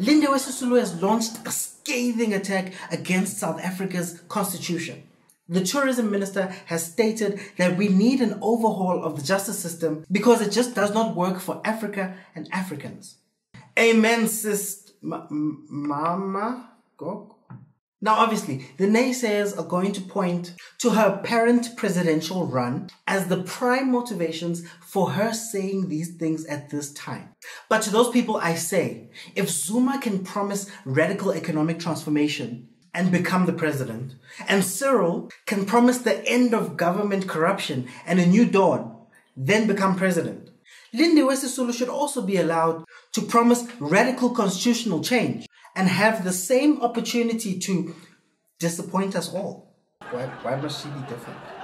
Lindiwe Sisulu has launched a scathing attack against South Africa's constitution. The tourism minister has stated that we need an overhaul of the justice system because it just does not work for Africa and Africans. Amen, sis, mama, go. Now, obviously, the naysayers are going to point to her parent presidential run as the prime motivations for her saying these things at this time. But to those people, I say, if Zuma can promise radical economic transformation and become the president, and Cyril can promise the end of government corruption and a new dawn, then become president, Lindiwe Sisulu should also be allowed to promise radical constitutional change and have the same opportunity to disappoint us all. Why must she be different?